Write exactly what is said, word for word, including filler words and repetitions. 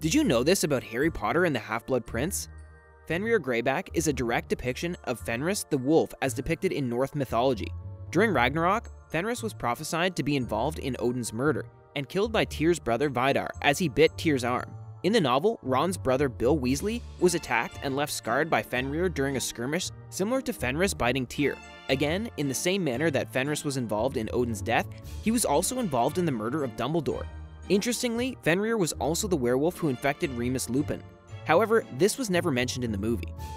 Did you know this about Harry Potter and the Half-Blood Prince? Fenrir Greyback is a direct depiction of Fenris the Wolf as depicted in Norse mythology. During Ragnarok, Fenris was prophesied to be involved in Odin's murder and killed by Tyr's brother Vidar as he bit Tyr's arm. In the novel, Ron's brother Bill Weasley was attacked and left scarred by Fenrir during a skirmish similar to Fenris biting Tyr. Again, in the same manner that Fenris was involved in Odin's death, he was also involved in the murder of Dumbledore. Interestingly, Fenrir was also the werewolf who infected Remus Lupin. However, this was never mentioned in the movie.